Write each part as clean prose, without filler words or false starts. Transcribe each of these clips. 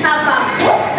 Apapun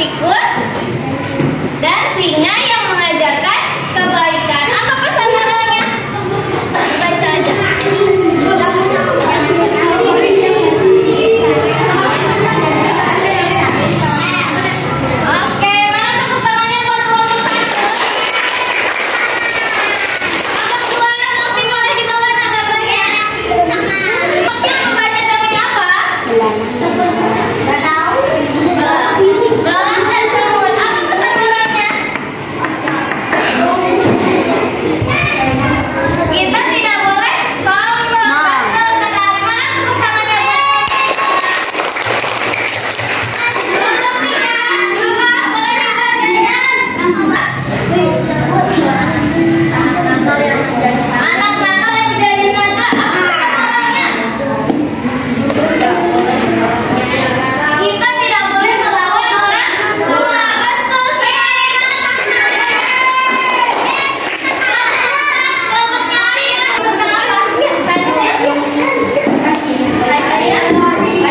tikus, dan singa yang mengajarkan kebaikan. Apa pesan moralnya? Baca aja. Oke, mana tepuk tangannya buat kelompok satu? Kelompok dua, Novi boleh ditolong agak bagian. Kelompoknya membaca dengan apa? Gak tahu. Belang dan semut. Apa pesan moralnya? Kita tidak boleh sombong. Betul sekali. Mana tepuk tangannya? Tolong Nika. Coba boleh anak-anak yang jadi naga. Apa pesan moralnya? Kita tidak boleh melawan orang tua. Betul sekali. Kelompoknya Aria. Baik Aria. Baik Aria. Sampai mana tepuk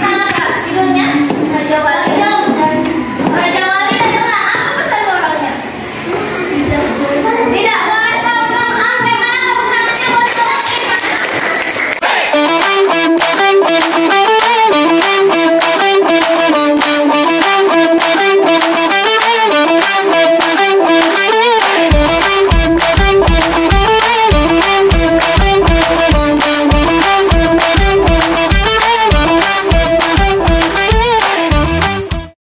tangannya untuk Raja Wali adalah apa pesan moralnya? Tidak